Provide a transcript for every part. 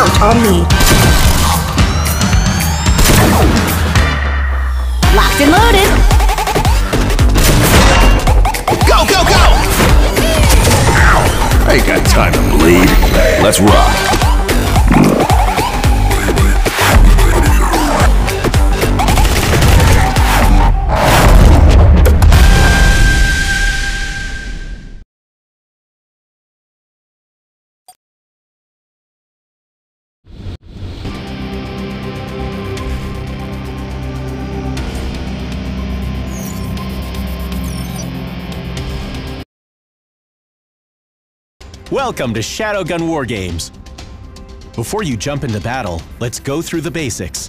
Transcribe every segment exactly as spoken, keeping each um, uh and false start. count on me. Locked and loaded. Go, go, go! I ain't got time to bleed. Let's rock. Welcome to Shadowgun War Games. Before you jump into battle, let's go through the basics.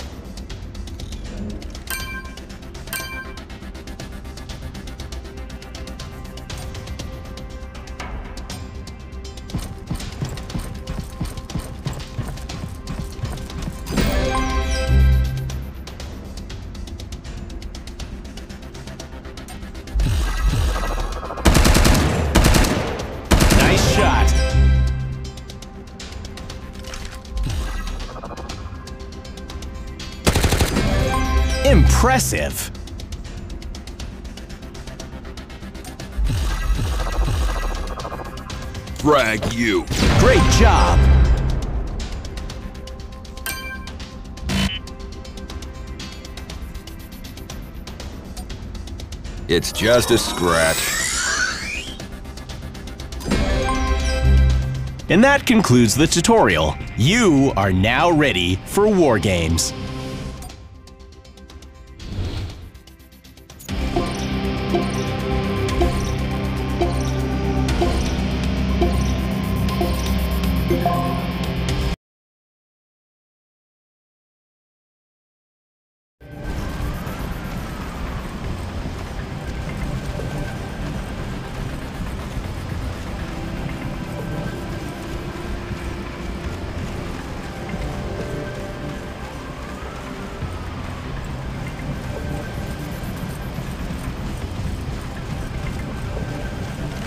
Impressive. Frag you. Great job. It's just a scratch. And that concludes the tutorial. You are now ready for War Games.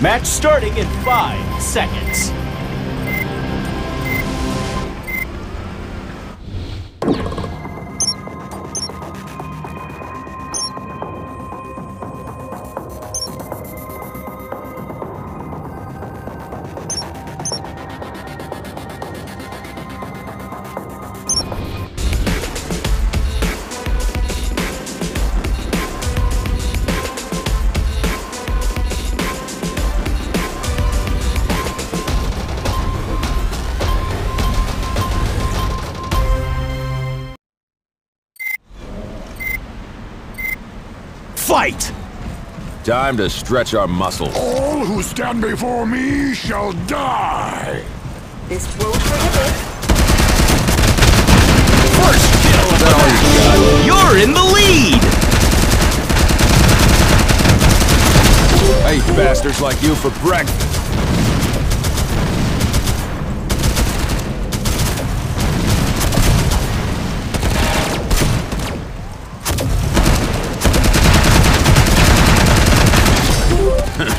Match starting in five seconds. Fight! Time to stretch our muscles. All who stand before me shall die! This will forever. First kill of the night! You're in the lead! I eat bastards like you for breakfast.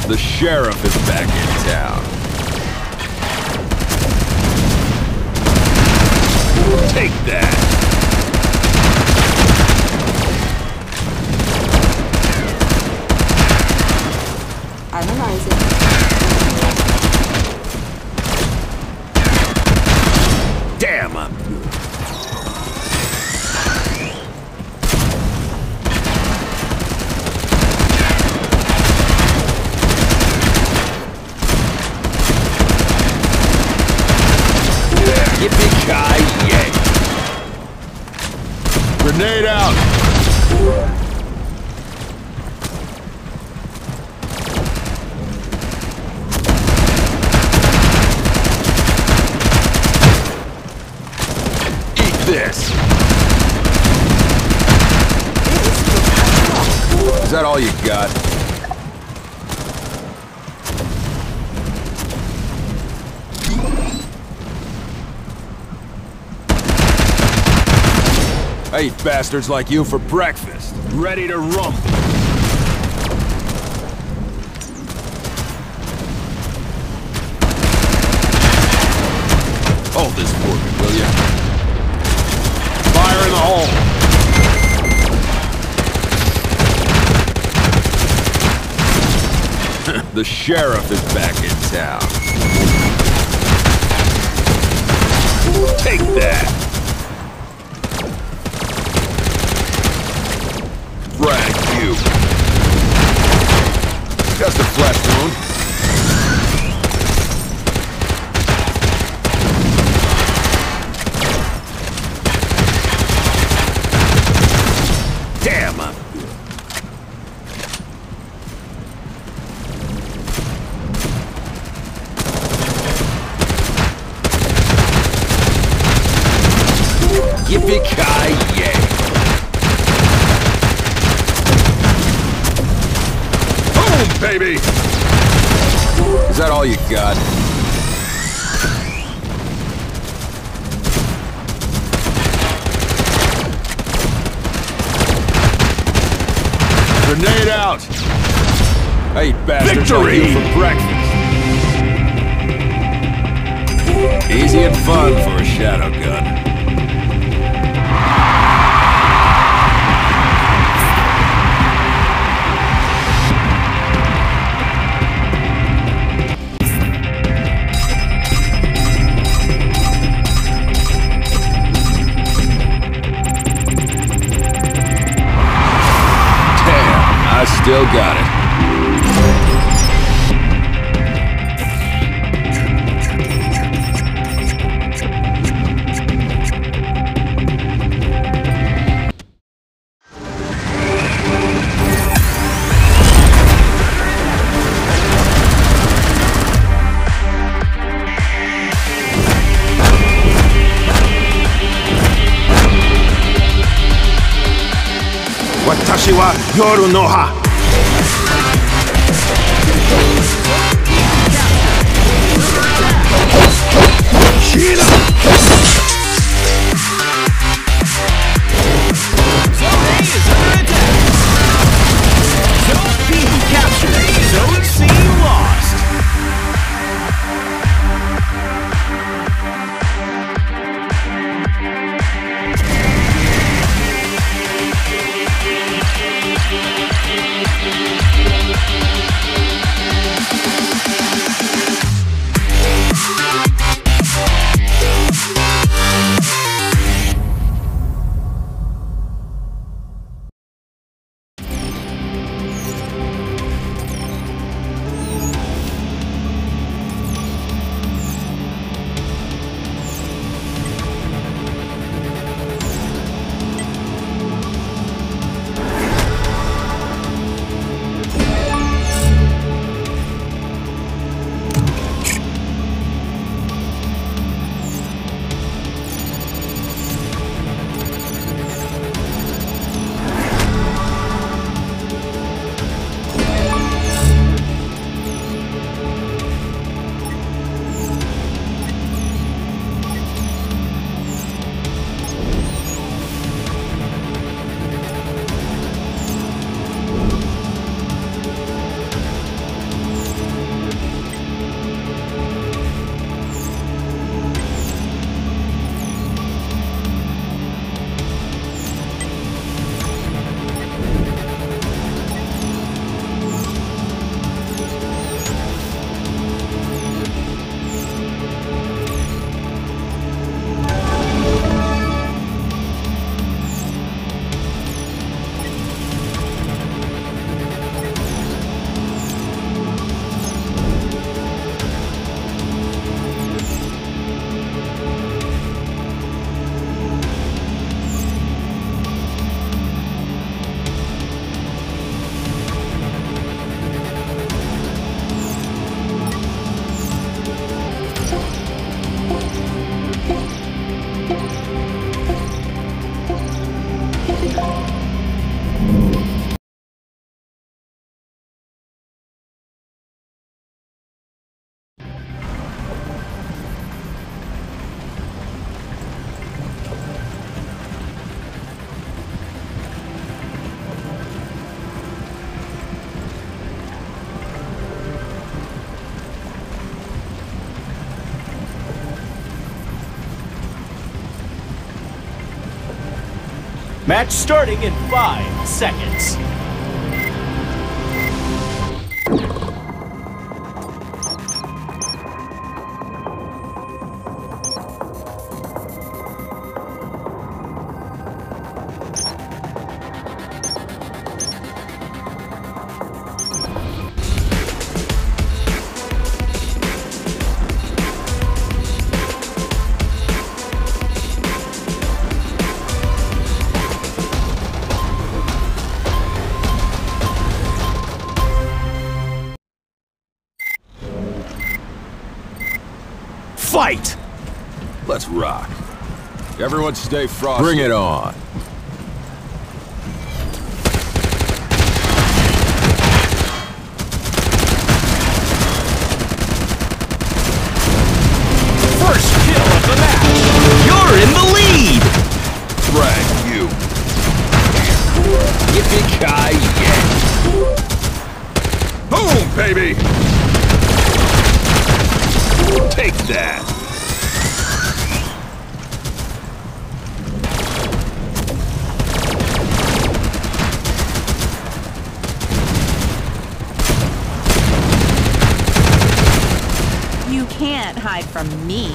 The sheriff is back in town. Take that. Analyzing. Damn up. Grenade out! Eat this! Is that all you got? I eat bastards like you for breakfast. Ready to rumble. Oh, Solve this for me, will you? Fire in the hole! The sheriff is back in town. Take that! Frag you! Just a flesh wound. Baby! Is that all you got? Grenade out! Hey, bastards! Victory! Like you for breakfast. Easy and fun for a shadow gun. Still got it. Watashi wa yoru no ha. We'll be right back. Match starting in five seconds. Fight! Let's rock. Everyone stay frosty. Bring it on. First kill of the match! You're in the lead! Drag you. Yippee-ki-yay! Boom, baby! Take that! Can't hide from me.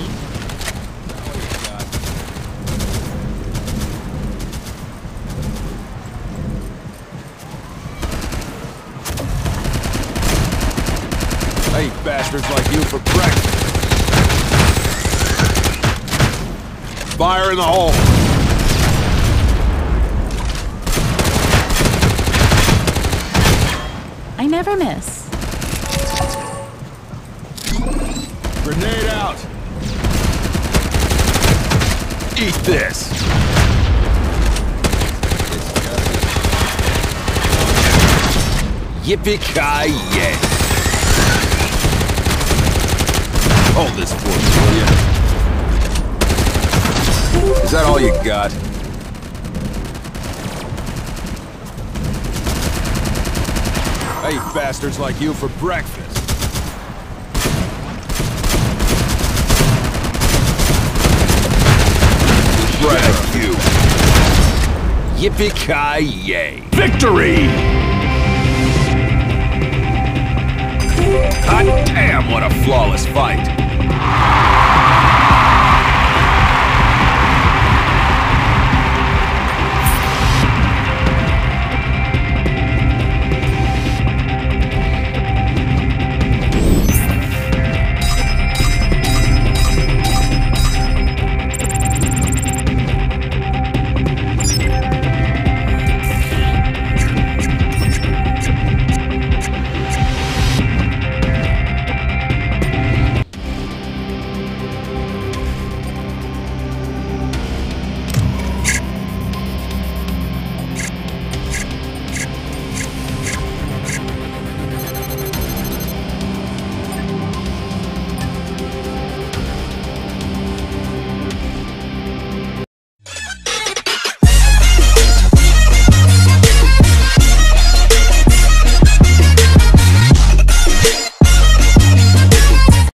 I eat bastards like you for breakfast. Fire in the hole. I never miss. Grenade out! Eat this! Yippee-ki-yay! Hold this torch, will ya? Is that all you got? I eat bastards like you for breakfast. Drag you. Yippee-ki-yay. Victory! Hot damn, what a flawless fight.